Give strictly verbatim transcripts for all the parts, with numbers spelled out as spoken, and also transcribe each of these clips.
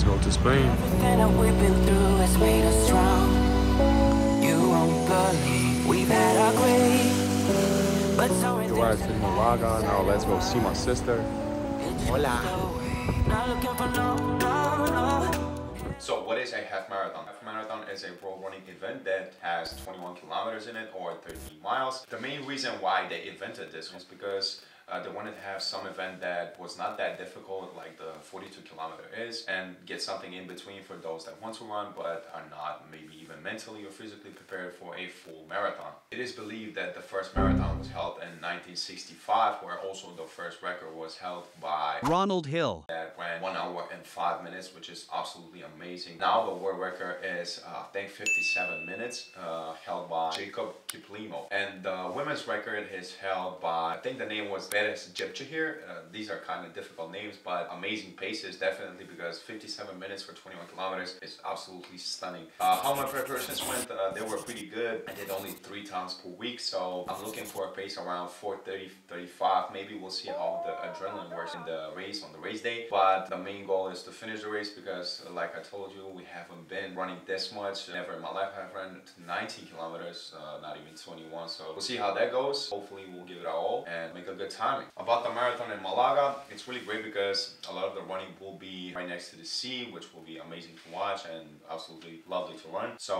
Let's go to Spain. Everything that we've been through has made us strong. You won't believe we've had our grief. But so in Malaga, now let's go see my sister. Hola. So what is a half marathon? Half marathon is a road running event that has twenty-one kilometers in it or thirteen miles. The main reason why they invented this was because Uh, they wanted to have some event that was not that difficult, like the forty-two kilometer is, and get something in between for those that want to run but are not maybe even mentally or physically prepared for a full marathon. It is believed that the first marathon was held in nineteen sixty-five, where also the first record was held by Ronald Hill. That went one hour and five minutes, which is absolutely amazing. Now the world record is, uh, I think, fifty-seven minutes, uh, held by Jacob Kiplimo. And the women's record is held by, I think the name was Beres Jepchirchir. Uh, these are kind of difficult names, but amazing paces, definitely, because fifty-seven minutes for twenty-one kilometers is absolutely stunning. Uh, how my preparations went, uh, they were pretty good. I did only three times per week, so I'm looking for a pace around four thirty, thirty-five. Maybe we'll see how the adrenaline works in the race on the race day, but the main goal is to finish the race because, like I told you, we haven't been running this much. Never in my life have run nineteen kilometers, uh, not even twenty-one, so we'll see how that goes. Hopefully we'll give it our all and make a good time. About the marathon in Malaga, it's really great because a lot of the running will be right next to the sea, which will be amazing to watch and absolutely lovely to run. So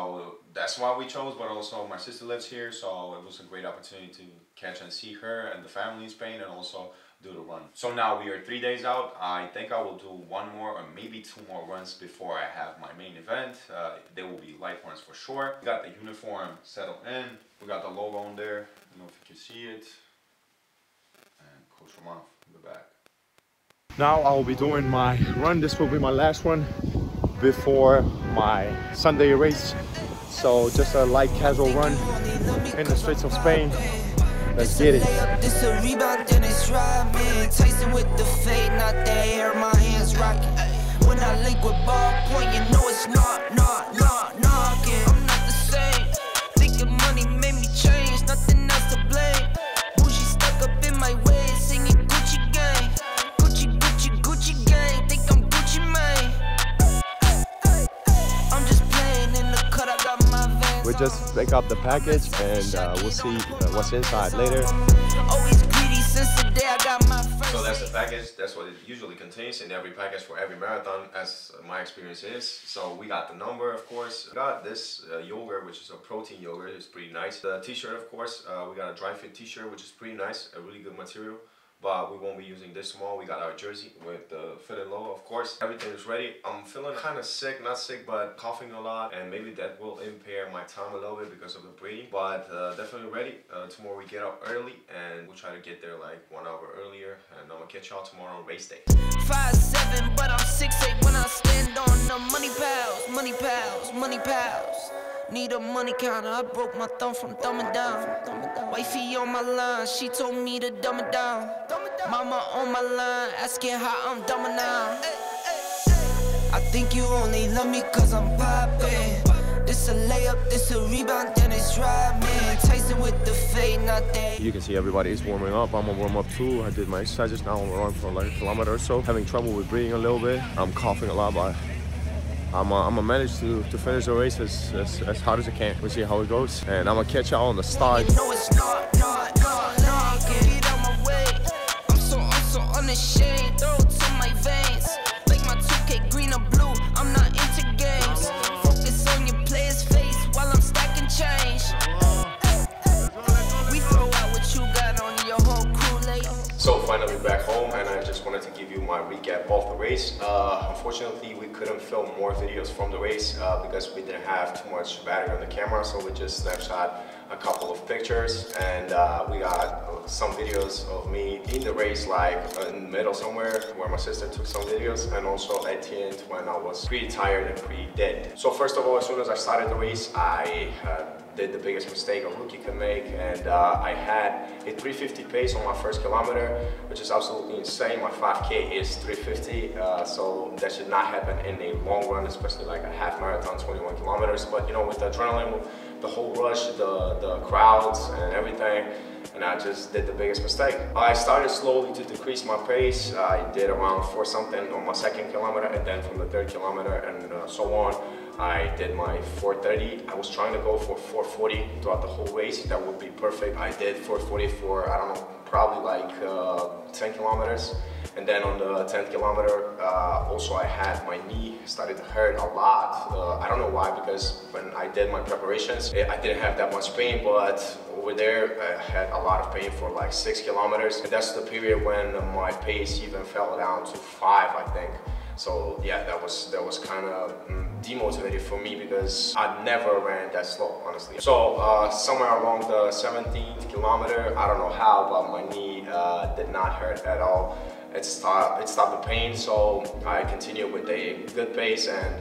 that's why we chose, but also my sister lives here, so it was a great opportunity to catch and see her and the family in Spain, and also do the run. So now we are three days out. I think I will do one more or maybe two more runs before I have my main event. Uh, they will be light runs for sure. We got the uniform settled in. We got the logo on there. I don't know if you can see it. Coach Romanov, we'll be back. Now I'll be doing my run. This will be my last run before my Sunday race. So just a light casual run in the streets of Spain. Let's get it. This a rebound and it's driving. Tyson with the fade, not the air, my hands rocking. When I link with ball point, you know it's not, not, not, knocking. I'm not the same. Thinking money made me change, nothing else to blame. Bougie stuck up in my way. We just pick up the package and uh, we'll see uh, what's inside later. So that's the package. That's what it usually contains in every package for every marathon, as my experience is. So we got the number, of course. We got this uh, yogurt, which is a protein yogurt. It's pretty nice. The t-shirt, of course. Uh, we got a dry fit t-shirt, which is pretty nice. A really good material. But we won't be using this tomorrow. We got our jersey with the fit and low, of course. Everything is ready. I'm feeling kind of sick, not sick, but coughing a lot. And maybe that will impair my time a little bit because of the breathing. But uh, definitely ready. Uh, tomorrow we get up early and we'll try to get there like one hour earlier. And I'm gonna catch y'all tomorrow on race day. five seven, but I'm six eight when I stand on the money pals, money pals, money pals. Need a money counter, I broke my thumb from dumb and down. Wifey on my line, she told me to dumb it down. Mama on my line, asking how I'm dumb now. I think you only love me cause I'm poppin'. This a layup, this a rebound, then it's driving. Tyson with the fade, not that. You can see everybody is warming up. I'm gonna warm up too. I did my exercises, now I'm running for like a kilometer or so. Having trouble with breathing a little bit. I'm coughing a lot, but I'm uh, gonna manage to, to finish the race as, as, as hard as I can. We'll see how it goes. And I'm gonna catch y'all on the start. You know it's not, not, not, not. Get out my way. I'm so, I'm so unashamed. Throw it to my veins. Make my two K green or blue. I'm not into games. Focus on your player's face while I'm stacking change. We throw out what you got on your whole crew late. So finally back home, and I just wanted to give you my recap of the race. Uh, unfortunately, we couldn't film more videos from the race uh, because we didn't have too much battery on the camera, so we just snapshot a couple of pictures, and uh, we got some videos of me in the race, like in the middle somewhere, where my sister took some videos, and also at the end when I was pretty tired and pretty dead. So first of all, as soon as I started the race, I uh, did the biggest mistake a rookie can make, and uh, I had a three fifty pace on my first kilometer, which is absolutely insane. My five K is three fifty, uh, so that should not happen in a long run, especially like a half marathon, twenty-one kilometers. But you know, with the adrenaline, the whole rush, the, the crowds and everything, and I just did the biggest mistake. I started slowly to decrease my pace. I did around four something on my second kilometer, and then from the third kilometer and uh, so on, I did my four thirty. I was trying to go for four forty throughout the whole race. That would be perfect. I did four forty for, I don't know, probably like uh, ten kilometers. And then on the tenth kilometer, uh, also I had my knee started to hurt a lot. Uh, I don't know why, because when I did my preparations, it, I didn't have that much pain, but over there I had a lot of pain for like six kilometers. And that's the period when my pace even fell down to five, I think. So yeah, that was that was kind of demotivated for me because I never ran that slow, honestly. So uh, somewhere along the seventeenth kilometer, I don't know how, but my knee uh, did not hurt at all. It stopped, it stopped the pain, so I continued with a good pace, and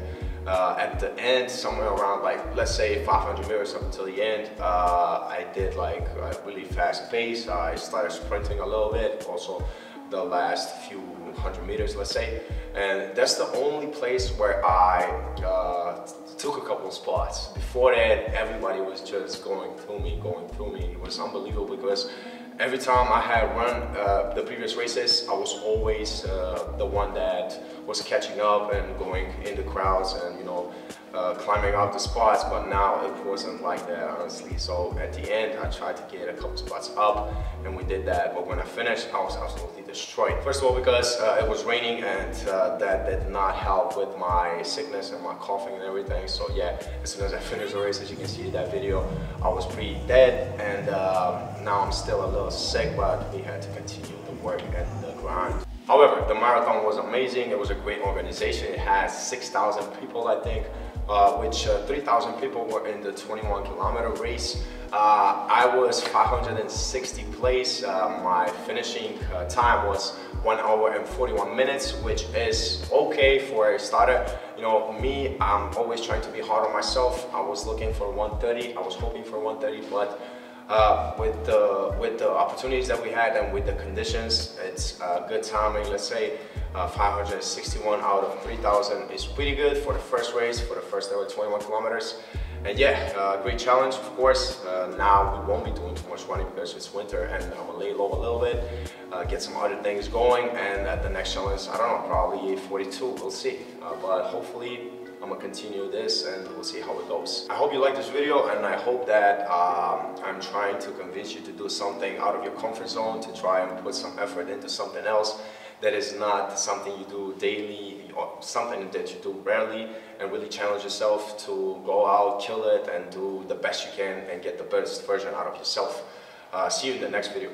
uh, at the end, somewhere around like, let's say five hundred meters up until the end, uh, I did like a really fast pace. I started sprinting a little bit, also the last few hundred meters, let's say. And that's the only place where I uh, took a couple of spots. Before that, everybody was just going through me, going through me. It was unbelievable because every time I had run uh, the previous races, I was always uh, the one that was catching up and going in the crowds and, you know, uh, climbing up the spots. But now it wasn't like that, honestly. So at the end, I tried to get a couple spots up, and we did that. But when I finished, I was absolutely destroyed. First of all, because uh, it was raining, and uh, that did not help with my sickness and my coughing and everything. So yeah, as soon as I finished the race, as you can see in that video, I was pretty dead, and um, now I'm still a little sick, but we had to continue the work and the grind. However, the marathon was amazing. It was a great organization. It has six thousand people, I think, uh, which uh, three thousand people were in the twenty-one kilometer race. Uh, I was five hundred sixtieth place. Uh, my finishing uh, time was one hour and forty-one minutes, which is okay for a starter. You know, me, I'm always trying to be hard on myself. I was looking for one thirty. I was hoping for one thirty, but Uh, with the with the opportunities that we had and with the conditions, it's uh, good timing. Let's say uh, five hundred sixty-one out of three thousand is pretty good for the first race, for the first ever twenty-one kilometers. And yeah, uh, great challenge, of course. Uh, now we won't be doing too much running because it's winter, and I'm gonna lay low a little bit, uh, get some other things going, and at the next challenge, I don't know, probably forty-two, we'll see. Uh, but hopefully, I'm gonna continue this and we'll see how it goes. I hope you like this video, and I hope that um, I'm trying to convince you to do something out of your comfort zone, to try and put some effort into something else that is not something you do daily or something that you do rarely, and really challenge yourself to go out, kill it, and do the best you can and get the best version out of yourself. Uh, see you in the next video.